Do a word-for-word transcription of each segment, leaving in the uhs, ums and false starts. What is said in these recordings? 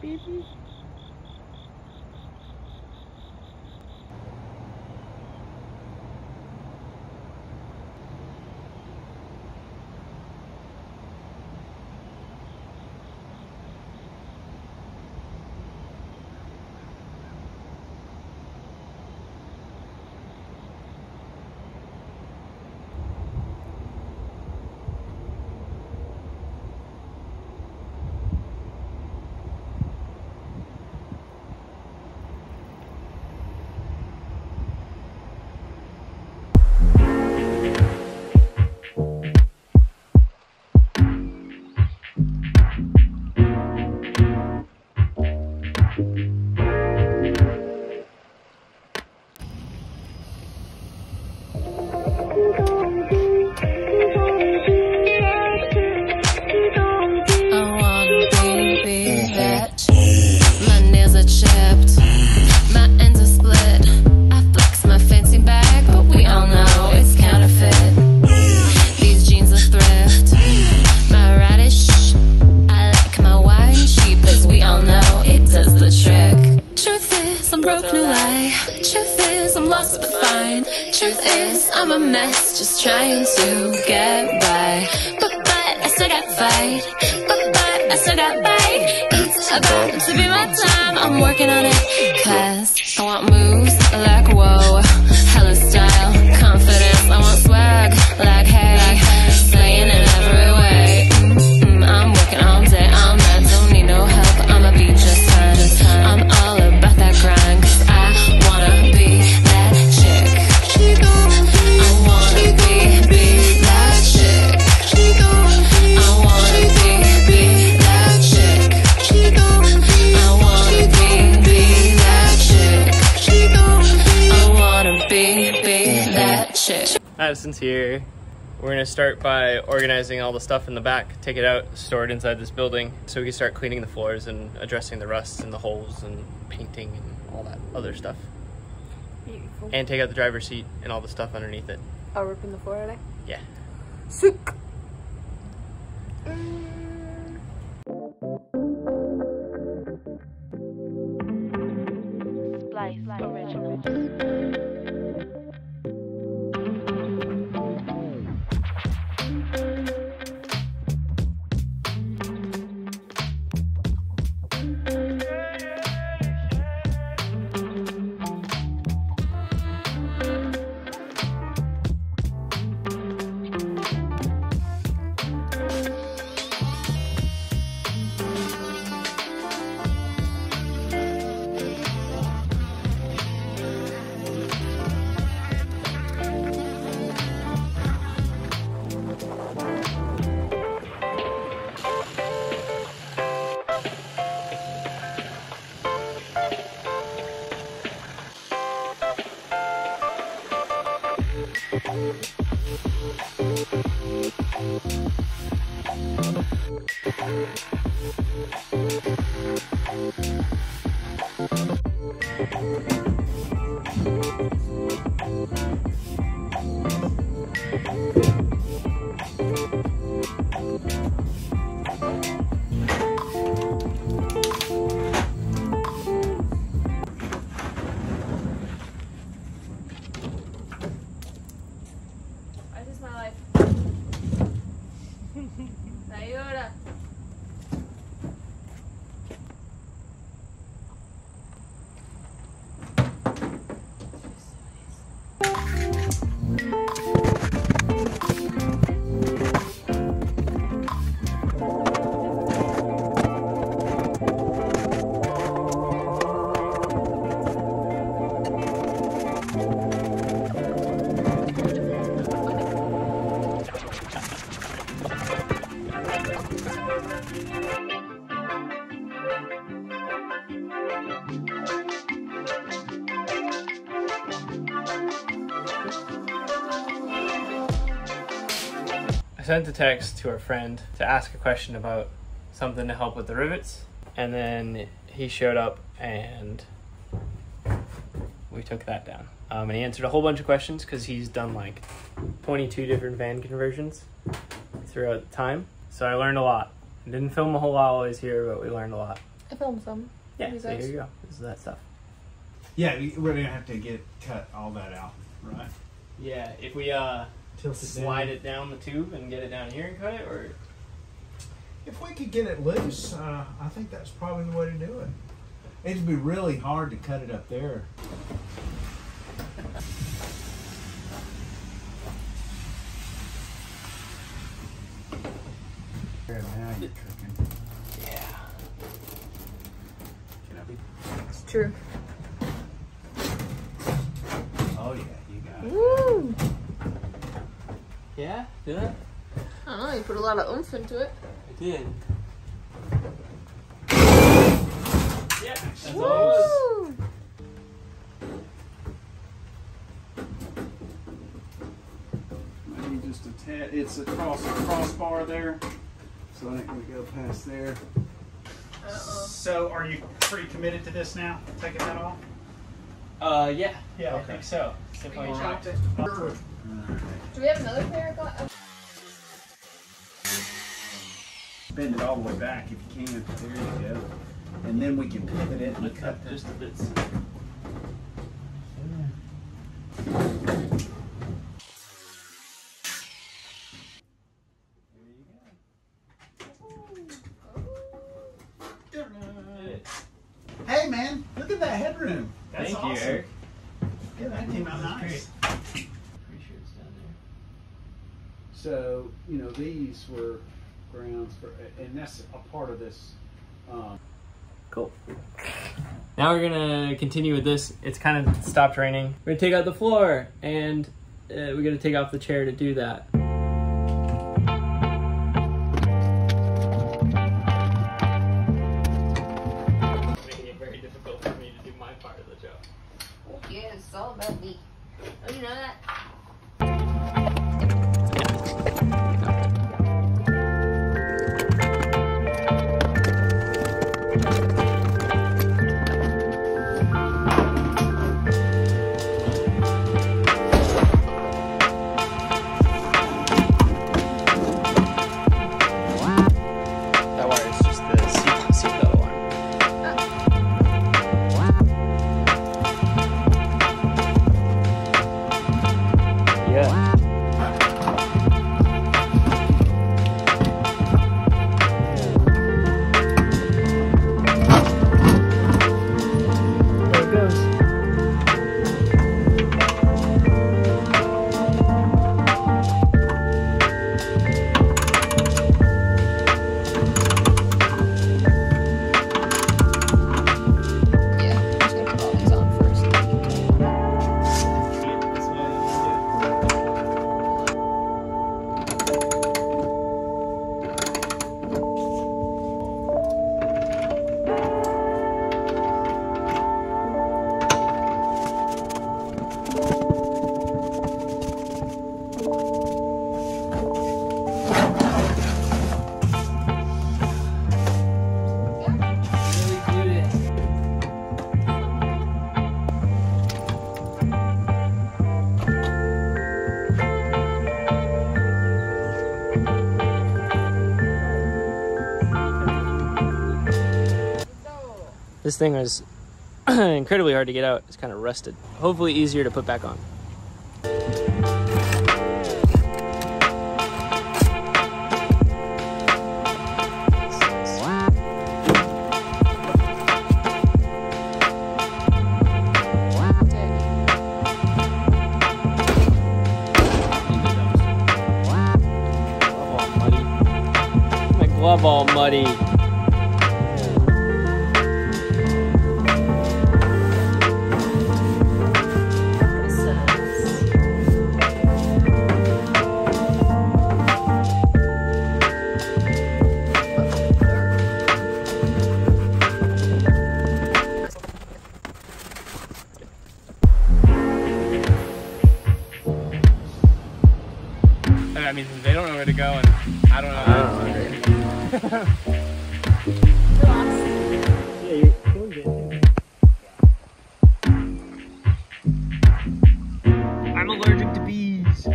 baby. Truth is, I'm a mess, just trying to get by. But, but, I still got fight. But, but, I still got bite. It's about to be my time, I'm working on it. Cause I want moves like whoa, hella style, confidence. I want swag like hey, slaying in every way. Mm-hmm, I'm working all day, all night, don't need no help. I'ma be just fine. I'm all about that grind, cause I wanna be that chick. Madison's here. We're gonna start by organizing all the stuff in the back, take it out, store it inside this building, so we can start cleaning the floors and addressing the rusts and the holes and painting and all that other stuff. Beautiful. And take out the driver's seat and all the stuff underneath it. Oh, ripping the floor out of it? Yeah. Sick. Mm. I sent a text to our friend to ask a question about something to help with the rivets, and then he showed up and we took that down. Um, and he answered a whole bunch of questions because he's done like twenty-two different van conversions throughout the time. So I learned a lot. I didn't film a whole lot while I was here, but we learned a lot. to film some. Yeah, so here you go. This is that stuff. Yeah, we're gonna have to get cut all that out, right? Yeah, if we uh Tilt slide it down. it down the tube and get it down here and cut it, or if we could get it loose, uh, I think that's probably the way to do it. It'd be really hard to cut it up there. There, now you're cooking. Yeah. Can I be? It's true. Oh yeah, you got it. Woo! Yeah, do that? I don't know, you put a lot of oomph into it. I did. Yeah, that's Woo! all it was. Maybe just a tad, it's across a crossbar there. So I think we go past there. Uh-oh. So are you pretty committed to this now, taking that off? Uh, yeah. Yeah, okay. I think so. If I chopped it. All right. Do we have another pair of gloves? Bend it all the way back if you can. There you go. And then we can pivot it and cut just a bit. Hey man, look at that headroom. That's Thank awesome. you, Eric. Yeah, that came out nice. Great. Pretty sure it's down there. So, you know, these were grounds for, and that's a part of this. Um... Cool. Now we're gonna continue with this. It's kind of stopped raining. We're gonna take out the floor, and uh, we're gonna take off the chair to do that. It's all about me. Oh, you know that? That wire is just the seat, seat level. This thing was incredibly hard to get out. It's kind of rusted. Hopefully easier to put back on. My glove all muddy. I mean, they don't know where to go, and I don't know. I don't know. Yeah, you're doing good. I'm allergic to bees.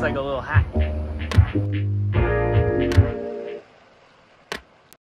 looks like a little hat.